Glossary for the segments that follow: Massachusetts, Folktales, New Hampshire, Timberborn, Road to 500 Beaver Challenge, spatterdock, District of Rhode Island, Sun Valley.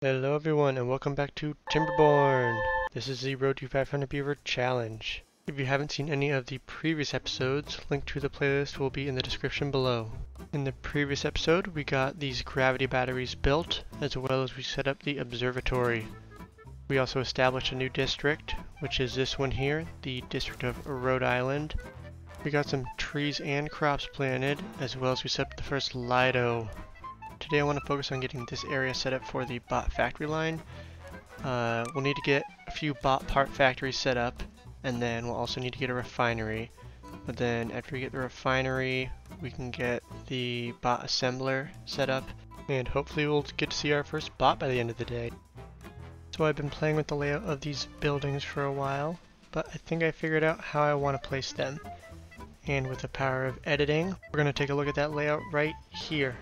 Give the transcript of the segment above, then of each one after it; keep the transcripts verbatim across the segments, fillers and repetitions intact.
Hello everyone and welcome back to Timberborn! This is the Road to five hundred Beaver Challenge. If you haven't seen any of the previous episodes, link to the playlist will be in the description below. In the previous episode, we got these gravity batteries built, as well as we set up the observatory. We also established a new district, which is this one here, the District of Rhode Island. We got some trees and crops planted, as well as we set up the first Lido. Today I want to focus on getting this area set up for the bot factory line. Uh, we'll need to get a few bot part factories set up, and then we'll also need to get a refinery. But then after we get the refinery, we can get the bot assembler set up, and hopefully we'll get to see our first bot by the end of the day. So I've been playing with the layout of these buildings for a while, but I think I figured out how I want to place them. And with the power of editing, we're going to take a look at that layout right here.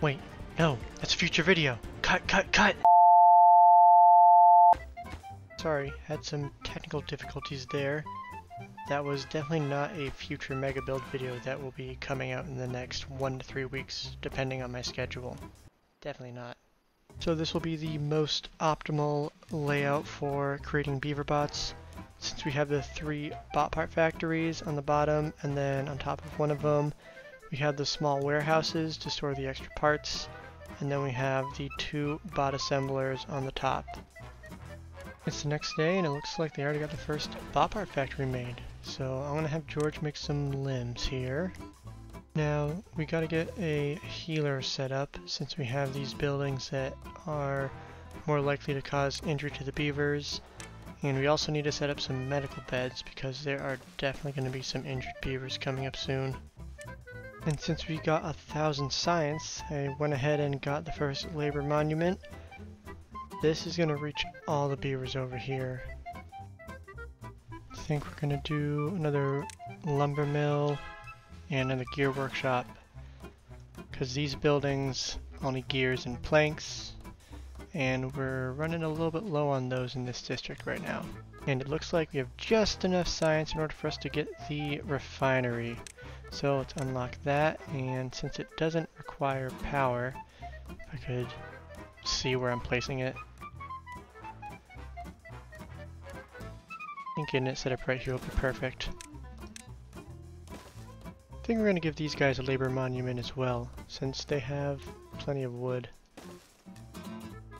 Wait, no, that's a future video. Cut, cut, cut! Sorry, had some technical difficulties there. That was definitely not a future mega build video that will be coming out in the next one to three weeks, depending on my schedule. Definitely not. So this will be the most optimal layout for creating beaver bots. Since we have the three bot part factories on the bottom, and then on top of one of them, we have the small warehouses to store the extra parts, and then we have the two bot assemblers on the top. It's the next day and it looks like they already got the first bot part factory made. So I'm gonna have George make some limbs here. Now we gotta get a healer set up since we have these buildings that are more likely to cause injury to the beavers. And we also need to set up some medical beds because there are definitely gonna be some injured beavers coming up soon. And since we got a thousand science, I went ahead and got the first labor monument. This is going to reach all the beavers over here. I think we're going to do another lumber mill and another gear workshop. Because these buildings only gears and planks. And we're running a little bit low on those in this district right now. And it looks like we have just enough science in order for us to get the refinery. So let's unlock that, and since it doesn't require power, if I could see where I'm placing it. I think getting it set up right here will be perfect. I think we're going to give these guys a labor monument as well, since they have plenty of wood.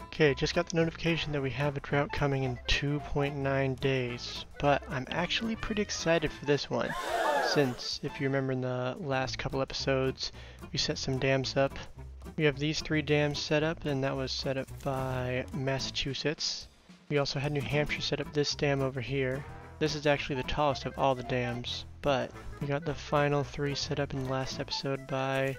Okay, just got the notification that we have a drought coming in two point nine days, but I'm actually pretty excited for this one. Since, if you remember in the last couple episodes, we set some dams up. We have these three dams set up, and that was set up by Massachusetts. We also had New Hampshire set up this dam over here. This is actually the tallest of all the dams, but we got the final three set up in the last episode by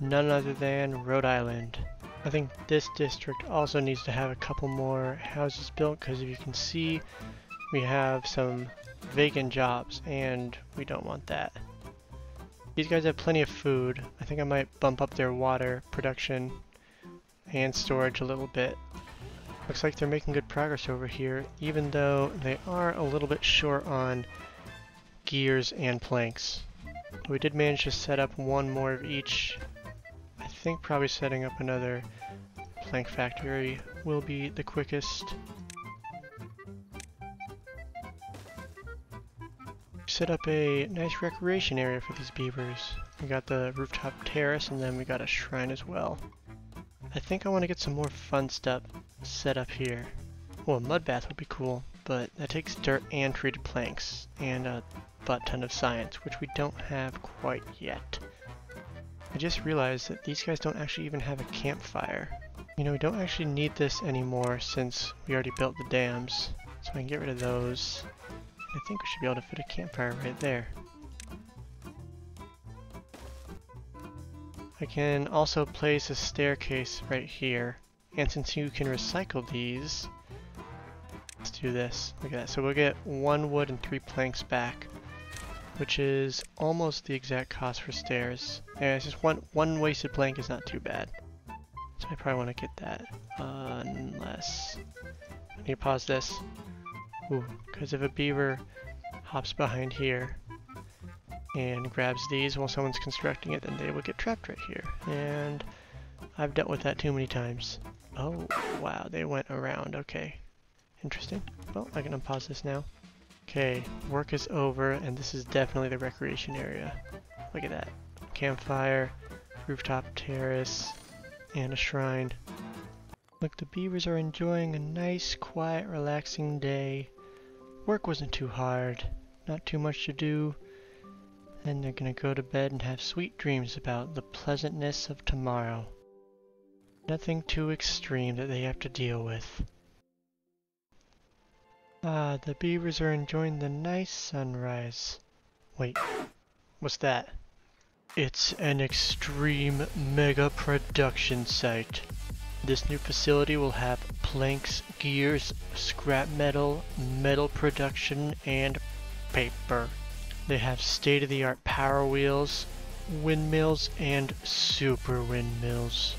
none other than Rhode Island. I think this district also needs to have a couple more houses built, because if you can see, we have some vacant jobs, and we don't want that. These guys have plenty of food. I think I might bump up their water production and storage a little bit. Looks like they're making good progress over here, even though they are a little bit short on gears and planks. We did manage to set up one more of each. I think probably setting up another plank factory will be the quickest. Set up a nice recreation area for these beavers. We got the rooftop terrace, and then we got a shrine as well. I think I want to get some more fun stuff set up here. Well, a mud bath would be cool, but that takes dirt and treated planks, and a butt ton of science, which we don't have quite yet. I just realized that these guys don't actually even have a campfire. You know, we don't actually need this anymore since we already built the dams, so I can get rid of those. I think we should be able to fit a campfire right there. I can also place a staircase right here. And since you can recycle these, let's do this. Look at that. So we'll get one wood and three planks back, which is almost the exact cost for stairs. And it's just one, one wasted plank is not too bad. So I probably want to get that. Uh, unless... I need to pause this. Ooh, because if a beaver hops behind here and grabs these while someone's constructing it, then they will get trapped right here. And I've dealt with that too many times. Oh, wow, they went around. Okay. Interesting. Well, I can unpause this now. Okay, work is over, and this is definitely the recreation area. Look at that. Campfire, rooftop terrace, and a shrine. Look, the beavers are enjoying a nice, quiet, relaxing day. Work wasn't too hard. Not too much to do. Then they're gonna go to bed and have sweet dreams about the pleasantness of tomorrow. Nothing too extreme that they have to deal with. Ah, the beavers are enjoying the nice sunrise. Wait, what's that? It's an extreme mega production site. This new facility will have planks, gears, scrap metal, metal production, and paper. They have state-of-the-art power wheels, windmills, and super windmills.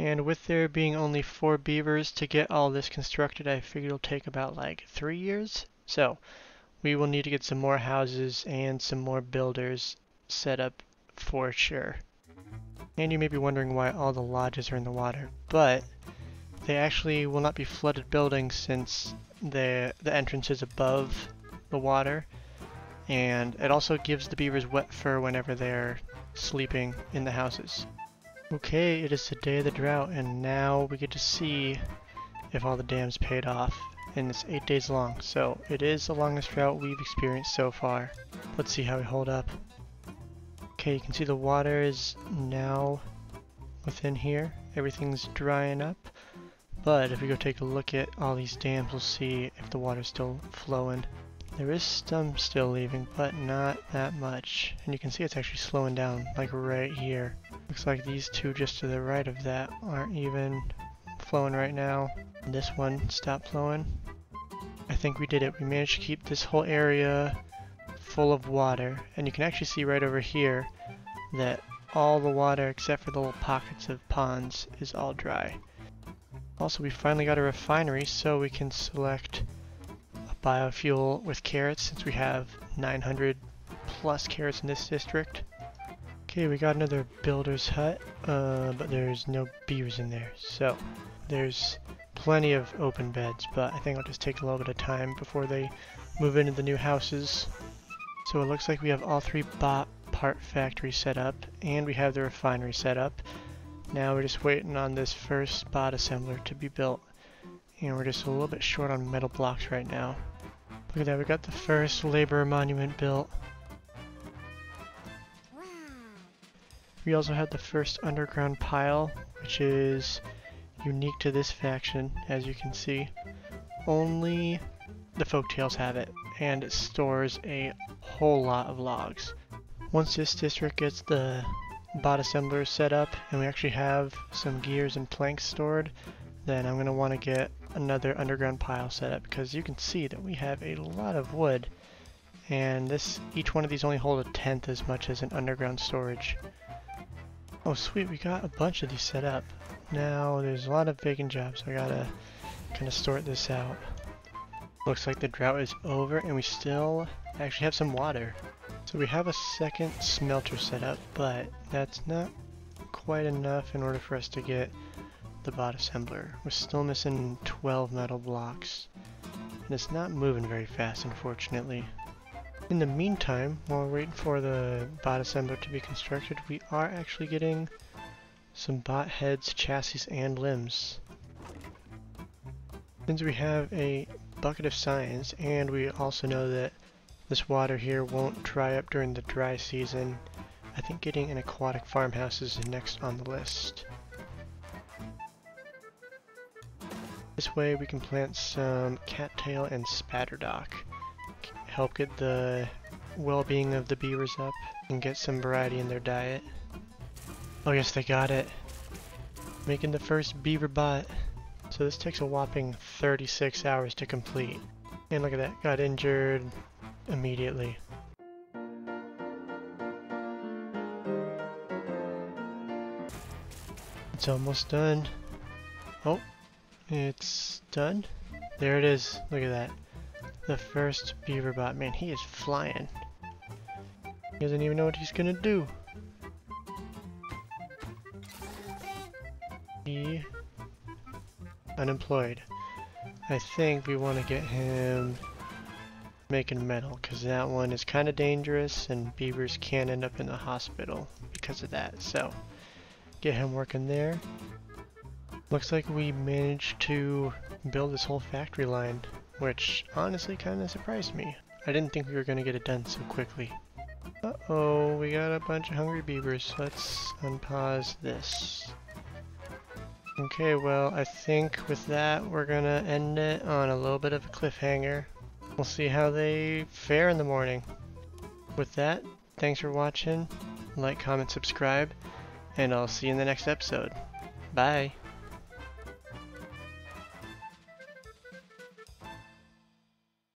And with there being only four beavers to get all this constructed, I figured it'll take about like three years. So we will need to get some more houses and some more builders set up for sure. And you may be wondering why all the lodges are in the water, but they actually will not be flooded buildings since the, the entrance is above the water. And it also gives the beavers wet fur whenever they're sleeping in the houses. Okay, it is the day of the drought, and now we get to see if all the dams paid off. And it's eight days long, so it is the longest drought we've experienced so far. Let's see how we hold up. Okay, you can see the water is now within here. Everything's drying up. But if we go take a look at all these dams, we'll see if the water's still flowing. There is some still leaving, but not that much. And you can see it's actually slowing down, like right here. Looks like these two just to the right of that aren't even flowing right now. And this one stopped flowing. I think we did it. We managed to keep this whole area full of water. And you can actually see right over here that all the water, except for the little pockets of ponds, is all dry. Also, we finally got a refinery, so we can select biofuel with carrots, since we have nine hundred plus carrots in this district. Okay, we got another builder's hut, uh, but there's no beavers in there, so there's plenty of open beds, but I think it'll just take a little bit of time before they move into the new houses. So it looks like we have all three bot part factories set up, and we have the refinery set up. Now we're just waiting on this first bot assembler to be built. And we're just a little bit short on metal blocks right now. Look at that, we got the first labor monument built. We also had the first underground pile, which is unique to this faction, as you can see. Only the Folktales have it, and it stores a whole lot of logs. Once this district gets the bot assembler set up, and we actually have some gears and planks stored, then I'm going to want to get another underground pile set up, because you can see that we have a lot of wood, and this each one of these only hold a tenth as much as an underground storage. Oh sweet, we got a bunch of these set up. Now there's a lot of vacant jobs, so I gotta kind of sort this out. Looks like the drought is over, and we still actually have some water. So we have a second smelter set up, but that's not quite enough in order for us to get the bot assembler. We're still missing twelve metal blocks, and it's not moving very fast, unfortunately. In the meantime, while we're waiting for the bot assembler to be constructed, we are actually getting some bot heads, chassis, and limbs. Since we have a bucket of science, and we also know that this water here won't dry up during the dry season, I think getting an aquatic farmhouse is next on the list. This way we can plant some cattail and spatterdock. Help get the well-being of the beavers up and get some variety in their diet. Oh yes, they got it. Making the first beaver bot. So this takes a whopping thirty-six hours to complete. And look at that, got injured immediately. It's almost done. Oh. It's done. There it is. Look at that. The first beaver bot. Man, he is flying. He doesn't even know what he's gonna do. He unemployed. I think we want to get him making metal, because that one is kind of dangerous and beavers can end up in the hospital because of that. So get him working there. Looks like we managed to build this whole factory line, which honestly kind of surprised me. I didn't think we were going to get it done so quickly. Uh-oh, we got a bunch of hungry beavers. Let's unpause this. Okay, well, I think with that we're gonna end it on a little bit of a cliffhanger. We'll see how they fare in the morning. With that, thanks for watching. Like, comment, subscribe, and I'll see you in the next episode. Bye!